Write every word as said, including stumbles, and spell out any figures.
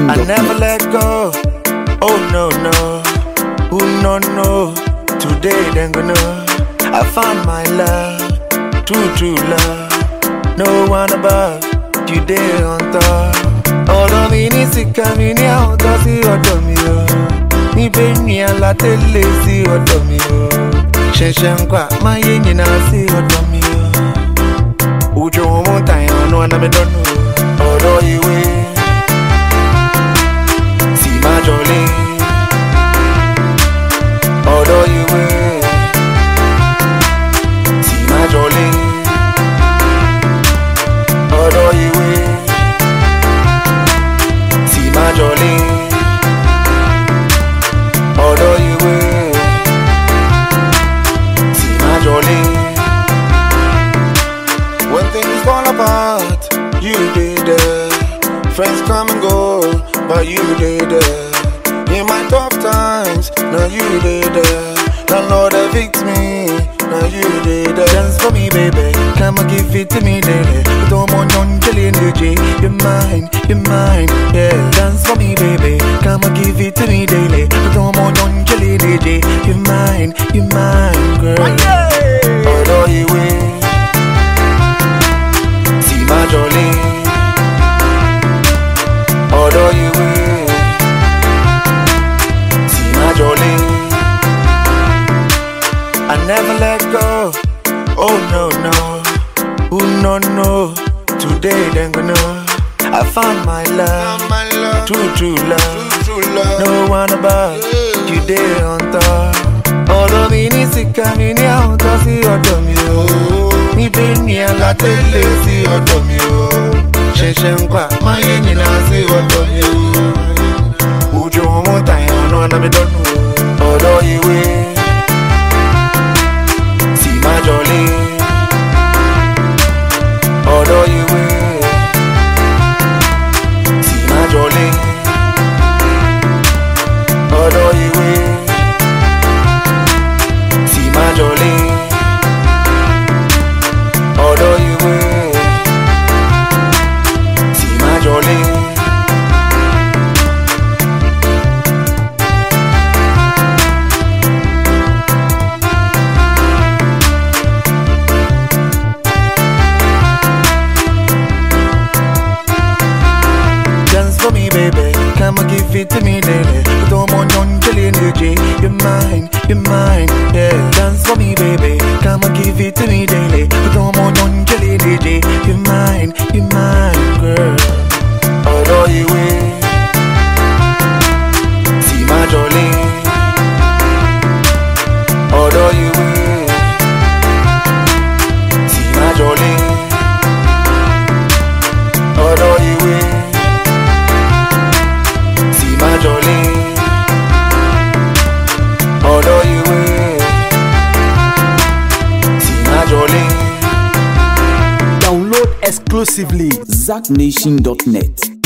I never let go. Oh no no, who no no? Today then go know. I found my love, true true love. No one above, today on top. Ọ̀rọ̀ mi ní sìkà mi ní àwọn tó sí ọ̀dọ̀ mi o. Níbẹ̀ ni alátẹ̀lé sí ọ̀dọ̀ mi o. Ṣẹ̀ṣẹ̀ ń gbà máa yé yìnà sí ọ̀dọ̀ mi o. Ojú òun tàyàn náà náà mi dọ́nu ọ̀rọ̀ ìwé. Although you will see my jolly, although you will see my jolly, although you will see my jolly. When things fall apart, you did it. Friends come and go, but you did it. In my tough times, now you did it. The Lord fixed me, now you did it. Dance for me, baby, come and give it to me, daily. Don't want none killing you, G. You're mine, you're mine, yeah. Dance for me, baby, come and give it to me, daily. Don't want none killing you, G. You're mine, you're mine, girl. Although you will see my jolly, although you will. I never let go. Oh no no, who no no? Today then go know. I found my love, my love. True true love. True, true love. No one above, yeah. Today on top. Ọ̀rọ̀ mi ní sìkà mi ní àwọn tó sí ọ̀dọ̀ mi o. Níbẹ̀ ni alátẹ̀lé sí ọ̀dọ̀ mi o. Ṣẹ̀ṣẹ̀ ń gbà máa yé yìnà sí ọ̀dọ̀ mi o. Ojú òun tàyàn náà náà mi dọ́nu ọ̀dọ̀ ìwé. Although you will see my jolly, although you will see my jolly, although you will see my jolly. I'ma give it to me daily. Don't want none killing you, G. You're mine, you're mine, yeah. Dance for me, baby. Come and give it to me daily. Don't want none killing you, G. You're mine, you're mine, girl. Although you will see my jolly, although you will see my jolly, although you will. Although you will see my jolly. Download exclusively zack nation dot net.